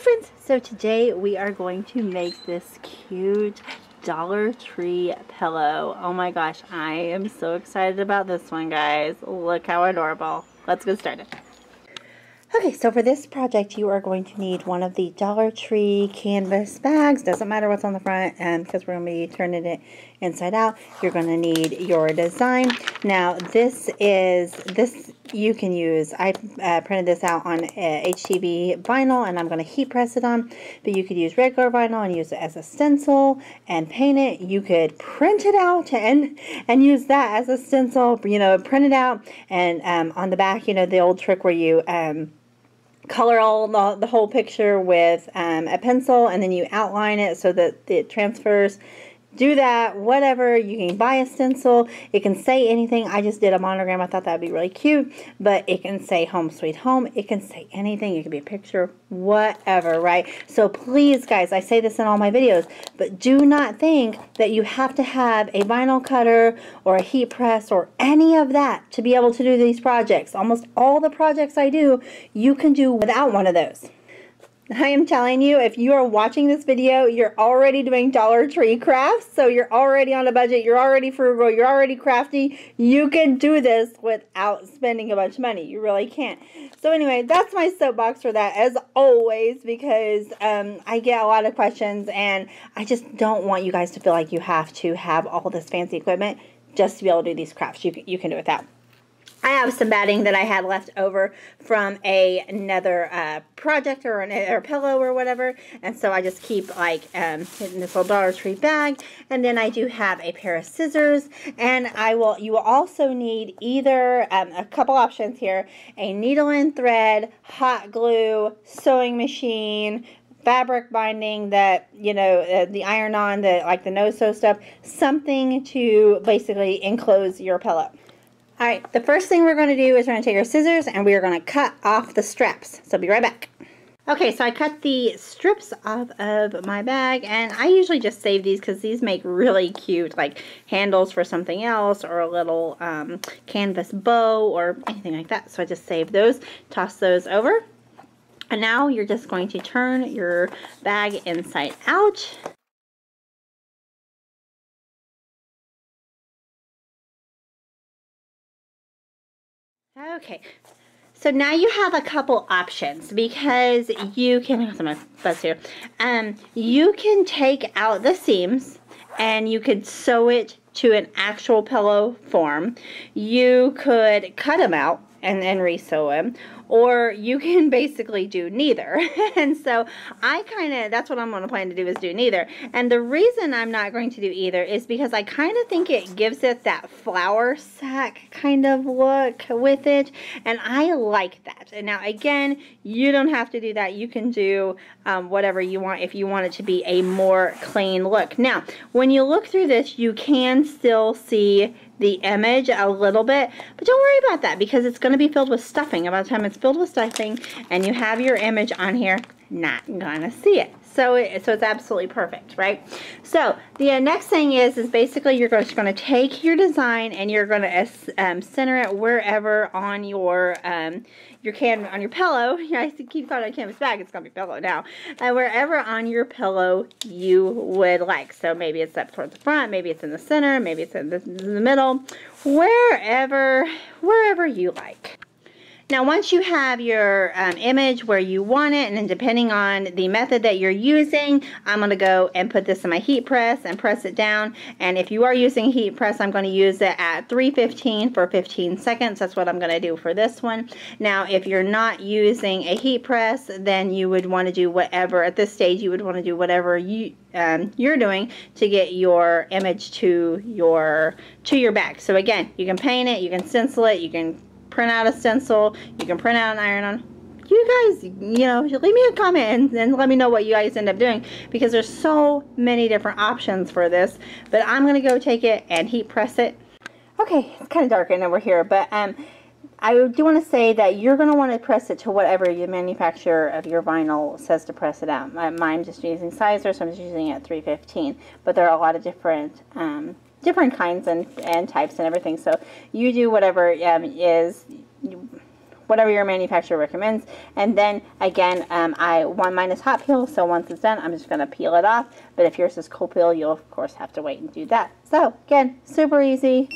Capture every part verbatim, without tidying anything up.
friends, so today we are going to make this cute Dollar Tree pillow. Oh my gosh, I am so excited about this one, guys. Look how adorable. Let's get started. Okay, so for this project you are going to need one of the Dollar Tree canvas bags. Doesn't matter what's on the front, and because we're going to be turning it inside out. You're going to need your design. Now this is this you can use. I uh, printed this out on uh, H T B vinyl, and I'm going to heat press it on, but you could use regular vinyl and use it as a stencil and paint it. You could print it out and and use that as a stencil, you know, print it out, and um, on the back, you know, the old trick where you um, color all the, the whole picture with um, a pencil, and then you outline it so that it transfers. Do that, whatever. You can buy a stencil. It can say anything. I just did a monogram. I thought that would be really cute, but it can say home sweet home. It can say anything. It can be a picture, whatever, right? So please, guys, I say this in all my videos, but do not think that you have to have a vinyl cutter or a heat press or any of that to be able to do these projects. Almost all the projects I do, you can do without one of those. I am telling you, if you are watching this video, you're already doing Dollar Tree crafts, so you're already on a budget, you're already frugal, you're already crafty. You can do this without spending a bunch of money. You really can't. So anyway, that's my soapbox for that, as always, because um, I get a lot of questions, and I just don't want you guys to feel like you have to have all this fancy equipment just to be able to do these crafts. You can, you can do it without. I have some batting that I had left over from a, another uh, project or an, or pillow or whatever, and so I just keep like um, in this little Dollar Tree bag. And then I do have a pair of scissors, and I will. You will also need either um, a couple options here: a needle and thread, hot glue, sewing machine, fabric binding, that, you know, uh, the iron-on, that like the no-sew stuff, something to basically enclose your pillow. All right, the first thing we're going to do is we're going to take our scissors and we are going to cut off the straps. So I'll be right back. Okay, so I cut the strips off of my bag, and I usually just save these because these make really cute, like, handles for something else, or a little um, canvas bow or anything like that. So I just save those, toss those over. And now you're just going to turn your bag inside out. Okay, so now you have a couple options, because you can, I'm gonna buzz here, um, you can take out the seams and you could sew it to an actual pillow form. You could cut them out and then re-sew them, or you can basically do neither. And so I kind of, that's what I'm going to plan to do, is do neither. And the reason I'm not going to do either is because I kind of think it gives it that flour sack kind of look with it, and I like that. And now again, you don't have to do that. You can do um, whatever you want if you want it to be a more clean look. Now when you look through this, you can still see the image a little bit, but don't worry about that, because it's going to be filled with stuffing. About the time it's filled with stuffing and you have your image on here, not gonna see it. So it, so it's absolutely perfect, right? So the next thing is is basically you're just going to take your design and you're going to um, center it wherever on your um, your can on your pillow. I keep calling it a canvas bag. It's going to be pillow now. And uh, wherever on your pillow you would like. So maybe it's up towards the front. Maybe it's in the center. Maybe it's in the, in the middle. Wherever, wherever you like. Now once you have your um, image where you want it, and then depending on the method that you're using, I'm going to go and put this in my heat press and press it down. And if you are using heat press, I'm going to use it at three fifteen for fifteen seconds. That's what I'm going to do for this one. Now if you're not using a heat press, then you would want to do whatever, at this stage you would want to do whatever you Um, you're doing to get your image to your to your bag. So again, you can paint it, you can stencil it, you can print out a stencil, you can print out an iron-on. You guys, you know, leave me a comment and, and let me know what you guys end up doing, because there's so many different options for this. But I'm gonna go take it and heat press it. Okay, it's kind of dark in over here, but um I do want to say that you're going to want to press it to whatever your manufacturer of your vinyl says to press it out. Mine, just using sizer, so I'm just using it at three fifteen. But there are a lot of different um, different kinds and, and types and everything. So you do whatever um, is whatever your manufacturer recommends. And then again, um, I want mine is hot peel, so once it's done, I'm just going to peel it off. But if yours is cold peel, you'll of course have to wait and do that. So again, super easy.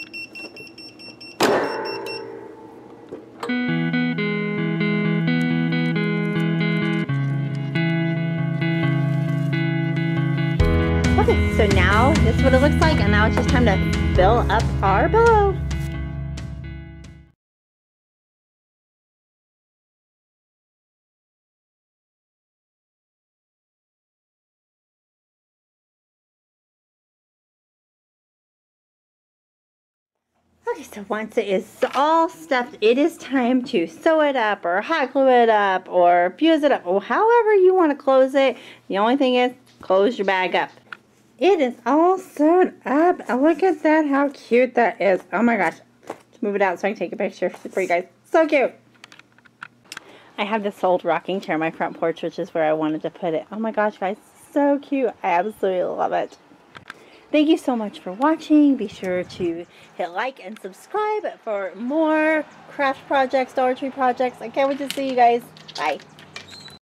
Okay, so now this is what it looks like, and now it's just time to fill up our pillow. Okay, so once it is all stuffed, it is time to sew it up or hot glue it up or fuse it up, or however you want to close it. The only thing is, close your bag up. It is all sewn up. Oh, look at that, how cute that is. Oh my gosh. Let's move it out so I can take a picture for you guys. So cute. I have this old rocking chair on my front porch, which is where I wanted to put it. Oh my gosh, guys, so cute. I absolutely love it. Thank you so much for watching. Be sure to hit like and subscribe for more craft projects, Dollar Tree projects. I can't wait to see you guys. Bye.